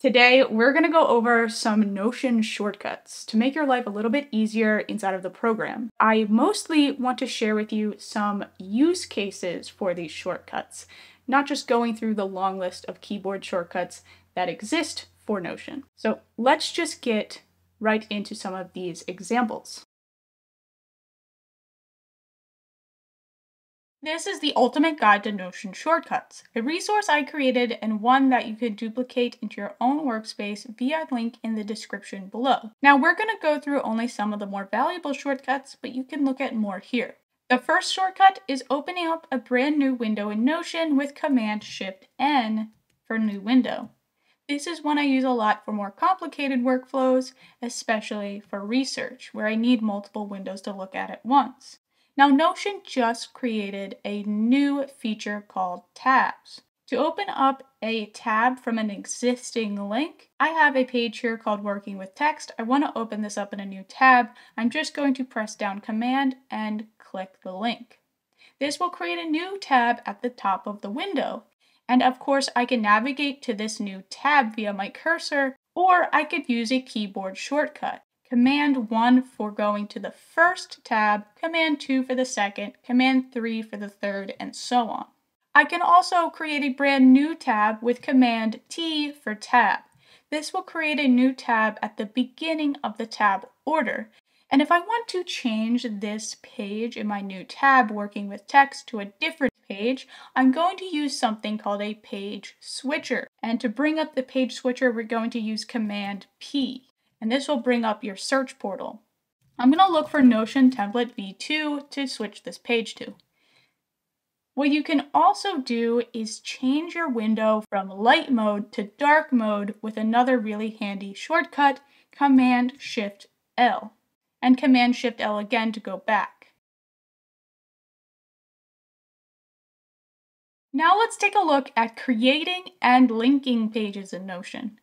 Today, we're going to go over some Notion shortcuts to make your life a little bit easier inside of the program. I mostly want to share with you some use cases for these shortcuts, not just going through the long list of keyboard shortcuts that exist for Notion. So let's just get right into some of these examples. This is the Ultimate Guide to Notion Shortcuts, a resource I created and one that you can duplicate into your own workspace via link in the description below. Now we're going to go through only some of the more valuable shortcuts, but you can look at more here. The first shortcut is opening up a brand new window in Notion with Command-Shift-N for new window. This is one I use a lot for more complicated workflows, especially for research, where I need multiple windows to look at once. Now, Notion just created a new feature called tabs. To open up a tab from an existing link, I have a page here called Working with Text. I want to open this up in a new tab. I'm just going to press down Command and click the link. This will create a new tab at the top of the window. And of course, I can navigate to this new tab via my cursor, or I could use a keyboard shortcut. Command 1 for going to the first tab, Command 2 for the second, Command 3 for the third, and so on. I can also create a brand new tab with Command T for tab. This will create a new tab at the beginning of the tab order. And if I want to change this page in my new tab, Working with Text, to a different page, I'm going to use something called a page switcher. And to bring up the page switcher, we're going to use Command P. And this will bring up your search portal. I'm going to look for Notion Template V2 to switch this page to. What you can also do is change your window from light mode to dark mode with another really handy shortcut, Command-Shift-L, and Command-Shift-L again to go back. Now let's take a look at creating and linking pages in Notion.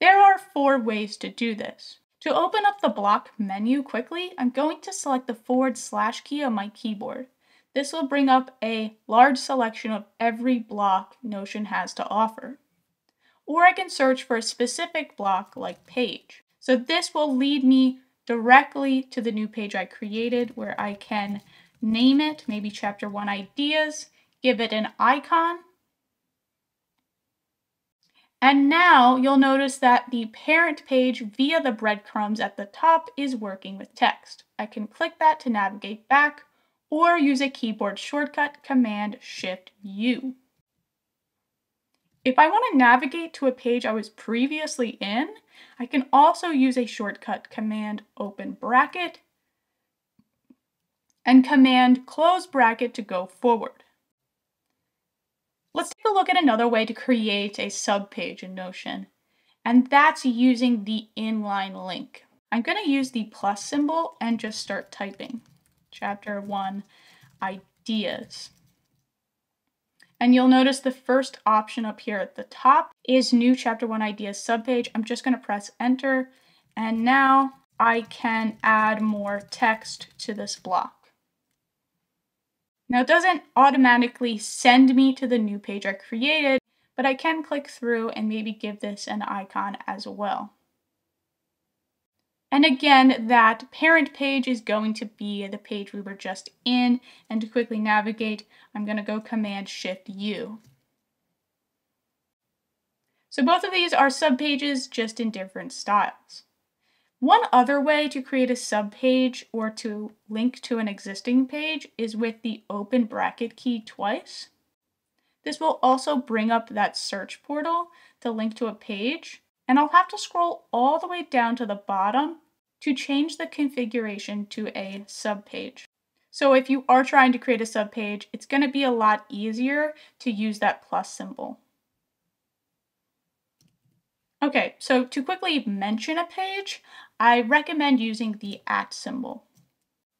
There are 4 ways to do this. To open up the block menu quickly, I'm going to select the / key on my keyboard. This will bring up a large selection of every block Notion has to offer. Or I can search for a specific block like page. So this will lead me directly to the new page I created where I can name it, maybe Chapter 1 Ideas, give it an icon. And now you'll notice that the parent page via the breadcrumbs at the top is Working with Text. I can click that to navigate back or use a keyboard shortcut, Command-Shift-U. If I want to navigate to a page I was previously in, I can also use a shortcut, Command-Open-Bracket and Command-Close-Bracket to go forward. Let's take a look at another way to create a subpage in Notion, and that's using the inline link. I'm going to use the plus symbol and just start typing Chapter 1 Ideas. And you'll notice the first option up here at the top is New Chapter 1 Ideas subpage. I'm just going to press Enter, and now I can add more text to this block. Now it doesn't automatically send me to the new page I created, but I can click through and maybe give this an icon as well. And again, that parent page is going to be the page we were just in, and to quickly navigate, I'm going to go Command-Shift-U. So both of these are subpages, just in different styles. One other way to create a subpage or to link to an existing page is with the open bracket key twice. This will also bring up that search portal to link to a page, and I'll have to scroll all the way down to the bottom to change the configuration to a subpage. So if you are trying to create a subpage, it's going to be a lot easier to use that plus symbol. Okay, so to quickly mention a page, I recommend using the @ symbol.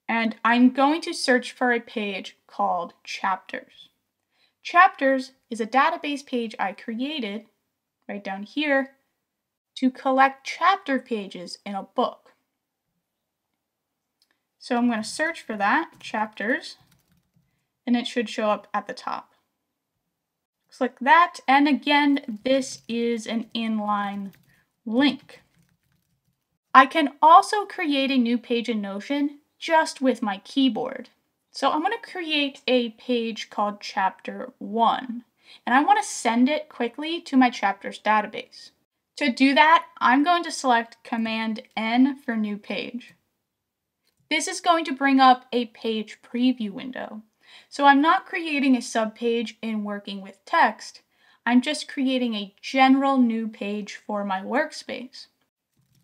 And I'm going to search for a page called Chapters. Chapters is a database page I created right down here to collect chapter pages in a book. So I'm going to search for that, Chapters, and it should show up at the top. Click that, and again, this is an inline link. I can also create a new page in Notion just with my keyboard. So I'm going to create a page called Chapter 1, and I want to send it quickly to my chapters database. To do that, I'm going to select Command N for New Page. This is going to bring up a page preview window. So I'm not creating a subpage in Working with Text. I'm just creating a general new page for my workspace.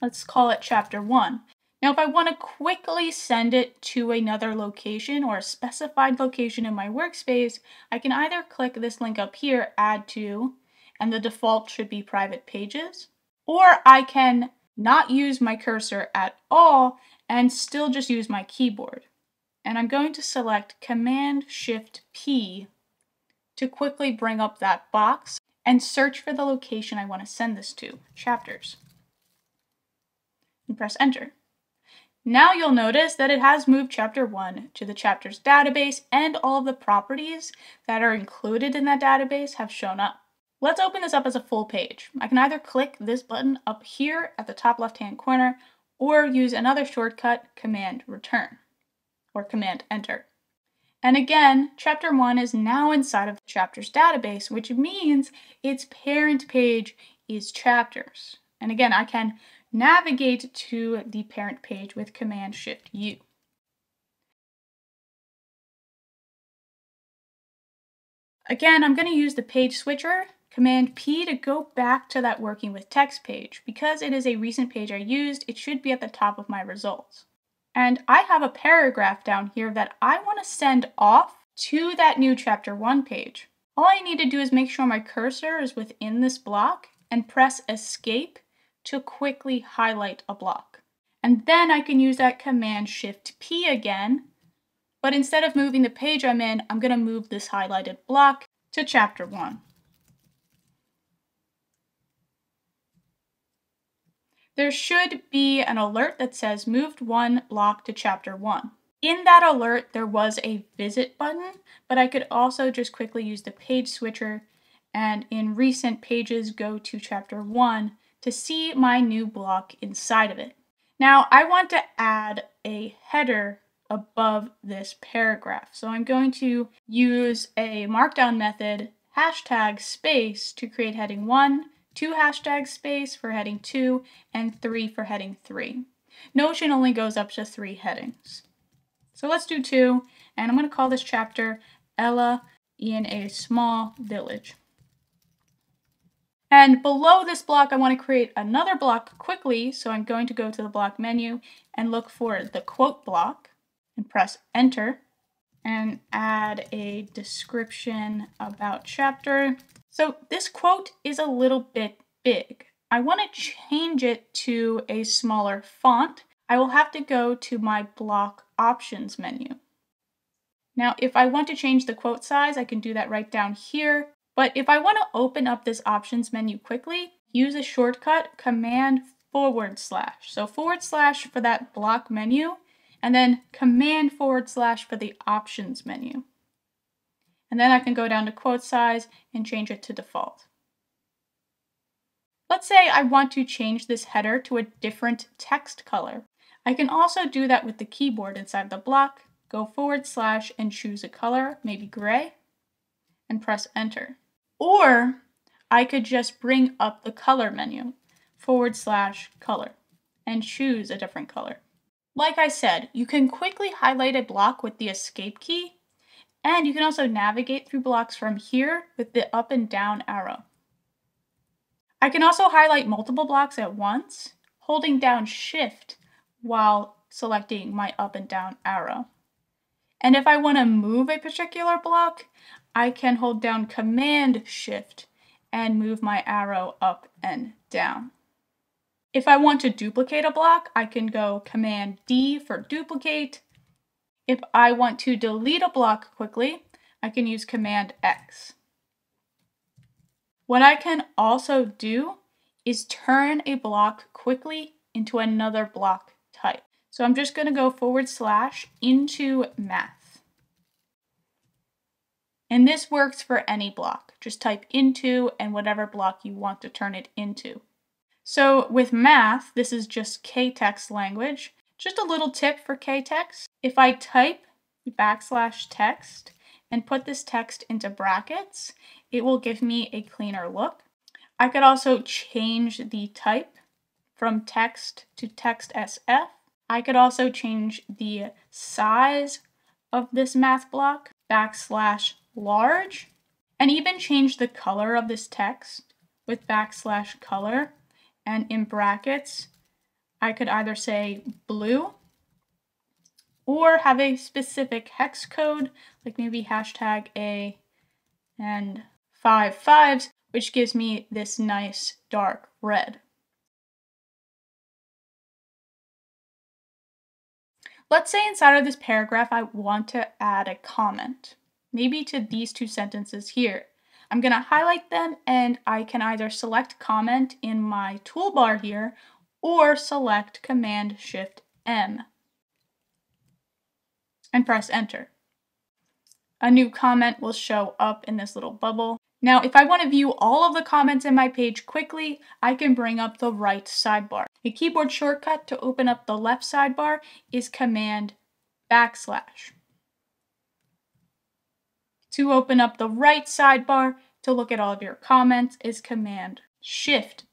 Let's call it Chapter 1. Now, if I want to quickly send it to another location or a specified location in my workspace, I can either click this link up here, Add To, and the default should be Private Pages, or I can not use my cursor at all and still just use my keyboard. And I'm going to select Command-Shift-P to quickly bring up that box and search for the location I want to send this to, Chapters, and press Enter. Now you'll notice that it has moved Chapter 1 to the Chapters database, and all of the properties that are included in that database have shown up. Let's open this up as a full page. I can either click this button up here at the top left-hand corner or use another shortcut, Command Return or Command Enter. And again, Chapter 1 is now inside of the Chapters database, which means its parent page is Chapters. And again, I can navigate to the parent page with Command-Shift-U. Again, I'm going to use the page switcher, Command-P, to go back to that Working with Text page. Because it is a recent page I used, it should be at the top of my results. And I have a paragraph down here that I want to send off to that new Chapter 1 page. All I need to do is make sure my cursor is within this block and press Escape to quickly highlight a block. And then I can use that Command-Shift-P again, but instead of moving the page I'm in, I'm going to move this highlighted block to Chapter 1. There should be an alert that says moved one block to Chapter 1. In that alert, there was a visit button, but I could also just quickly use the page switcher and in recent pages go to Chapter 1 to see my new block inside of it. Now I want to add a header above this paragraph. So I'm going to use a markdown method, hashtag space, to create heading 1, 2 hashtags space for heading 2, and 3 for heading 3. Notion only goes up to 3 headings. So let's do 2, and I'm going to call this chapter Ella in a Small Village. And below this block, I want to create another block quickly, so I'm going to go to the block menu and look for the quote block and press Enter and add a description about chapter. So this quote is a little bit big. I want to change it to a smaller font. I will have to go to my block options menu. Now, if I want to change the quote size, I can do that right down here. But if I want to open up this options menu quickly, use a shortcut, Command//. So / for that block menu, and then Command / for the options menu. And then I can go down to quote size and change it to default. Let's say I want to change this header to a different text color. I can also do that with the keyboard inside the block. Go / and choose a color, maybe gray, and press Enter. Or I could just bring up the color menu, /color, and choose a different color. Like I said, you can quickly highlight a block with the Escape key, and you can also navigate through blocks from here with the up and down arrow. I can also highlight multiple blocks at once, holding down Shift while selecting my up and down arrow. And if I want to move a particular block, I can hold down Command-Shift and move my arrow up and down. If I want to duplicate a block, I can go Command-D for duplicate. If I want to delete a block quickly, I can use Command-X. What I can also do is turn a block quickly into another block type. So I'm just going to go / into math. And this works for any block. Just type into and whatever block you want to turn it into. So with math, this is just K-Tex language. Just a little tip for K-Tex. If I type \text and put this text into brackets, it will give me a cleaner look. I could also change the type from text to TextSF. I could also change the size of this math block, \large, and even change the color of this text with \color, and in brackets, I could either say blue or have a specific hex code, like maybe #A and 5 5s, which gives me this nice dark red. Let's say inside of this paragraph, I want to add a comment, maybe to these two sentences here. I'm going to highlight them, and I can either select comment in my toolbar here or select Command-Shift-M and press enter. A new comment will show up in this little bubble. Now, if I want to view all of the comments in my page quickly, I can bring up the right sidebar. A keyboard shortcut to open up the left sidebar is Command-\. To open up the right sidebar to look at all of your comments is Command-Shift-\.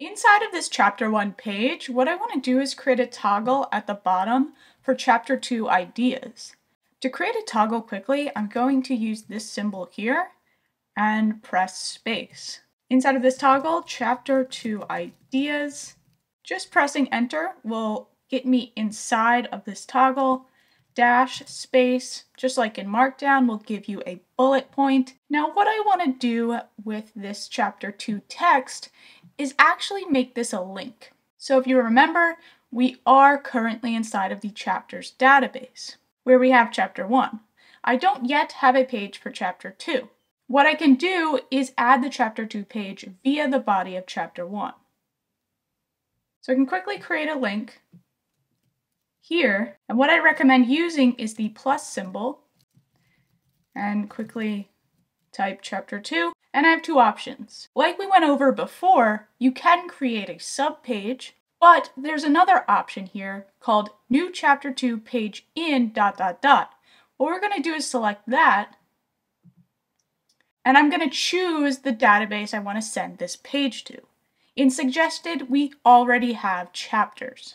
Inside of this Chapter 1 page, what I want to do is create a toggle at the bottom for Chapter 2 Ideas. To create a toggle quickly, I'm going to use this symbol here and press space. Inside of this toggle, Chapter 2 Ideas, just pressing enter will get me inside of this toggle. \space, just like in Markdown, will give you a bullet point. Now, what I want to do with this Chapter 2 text is actually make this a link. So if you remember, we are currently inside of the chapters database where we have Chapter 1. I don't yet have a page for Chapter 2. What I can do is add the Chapter 2 page via the body of Chapter 1. So I can quickly create a link here, and what I recommend using is the plus symbol, and quickly type Chapter 2. And I have two options. Like we went over before, you can create a subpage, but there's another option here called New Chapter 2 Page In ... What we're going to do is select that, and I'm going to choose the database I want to send this page to. In suggested, we already have chapters.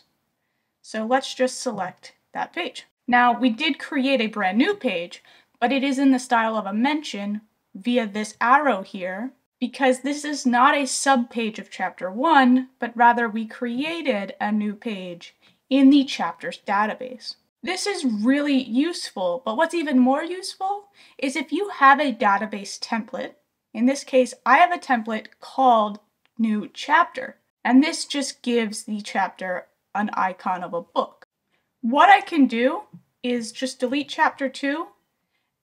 So let's just select that page. Now, we did create a brand new page, but it is in the style of a mention via this arrow here, because this is not a subpage of Chapter 1, but rather we created a new page in the chapters database. This is really useful, but what's even more useful is if you have a database template. In this case, I have a template called New Chapter, and this just gives the chapter an icon of a book. What I can do is just delete Chapter 2.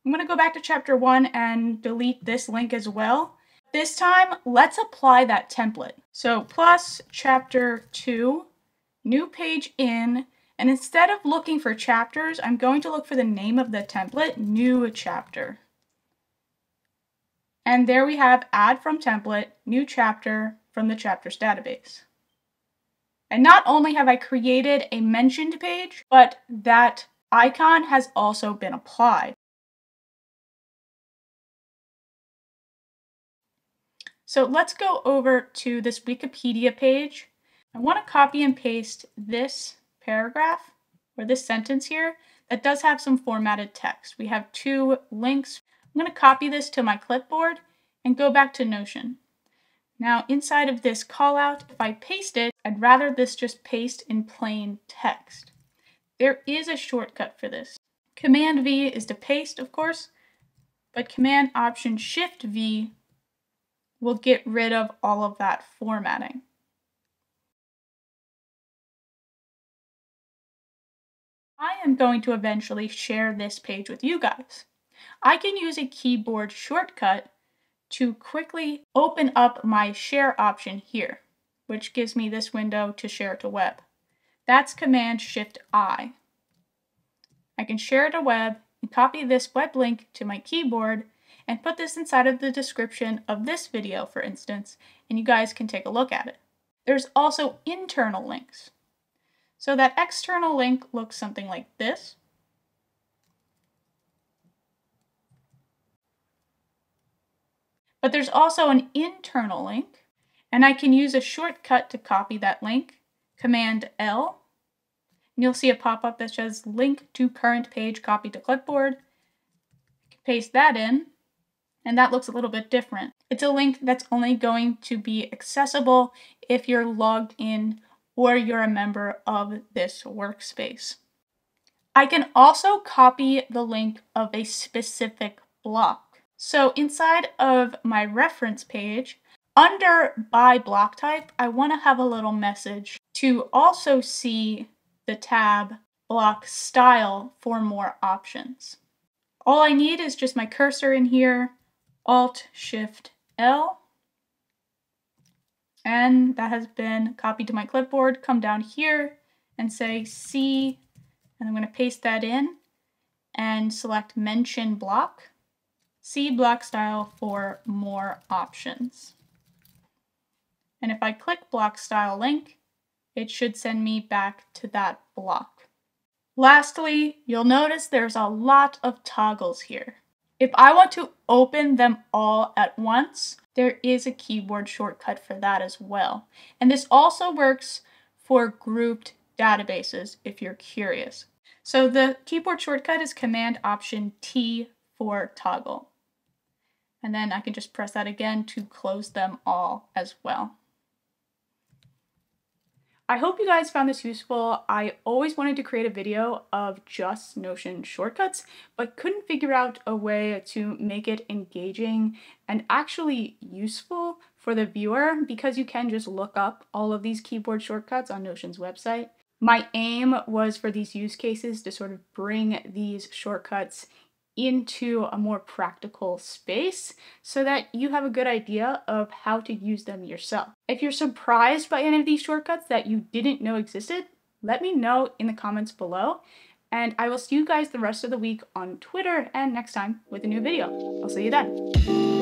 I'm going to go back to Chapter 1 and delete this link as well. This time, let's apply that template. So plus Chapter 2, new page in, and instead of looking for chapters, I'm going to look for the name of the template, New Chapter. And there we have add from template, new chapter from the chapters database. And not only have I created a mentioned page, but that icon has also been applied. So let's go over to this Wikipedia page. I want to copy and paste this paragraph or this sentence here that does have some formatted text. We have two links. I'm going to copy this to my clipboard and go back to Notion. Now inside of this callout, if I paste it, I'd rather this just paste in plain text. There is a shortcut for this. Command V is to paste, of course, but Command-Option-Shift-V we'll get rid of all of that formatting. I am going to eventually share this page with you guys. I can use a keyboard shortcut to quickly open up my share option here, which gives me this window to share to web. That's Command-Shift-I. I can share to web and copy this web link to my keyboard and put this inside of the description of this video, for instance, and you guys can take a look at it. There's also internal links. So that external link looks something like this. But there's also an internal link, and I can use a shortcut to copy that link, Command-L, and you'll see a pop-up that says link to current page copy to clipboard. I can paste that in, and that looks a little bit different. It's a link that's only going to be accessible if you're logged in or you're a member of this workspace. I can also copy the link of a specific block. So inside of my reference page, under by block type, I want to have a little message to also see the tab block style for more options. All I need is just my cursor in here, Alt-Shift-L, and that has been copied to my clipboard. Come down here and say C, and I'm going to paste that in and select mention block. See block style for more options. And if I click block style link, it should send me back to that block. Lastly, you'll notice there's a lot of toggles here. If I want to open them all at once, there is a keyboard shortcut for that as well. And this also works for grouped databases if you're curious. So the keyboard shortcut is Command Option T for toggle. And then I can just press that again to close them all as well. I hope you guys found this useful. I always wanted to create a video of just Notion shortcuts, but couldn't figure out a way to make it engaging and actually useful for the viewer, because you can just look up all of these keyboard shortcuts on Notion's website. My aim was for these use cases to sort of bring these shortcuts into a more practical space so that you have a good idea of how to use them yourself. If you're surprised by any of these shortcuts that you didn't know existed, let me know in the comments below, and I will see you guys the rest of the week on Twitter and next time with a new video. I'll see you then.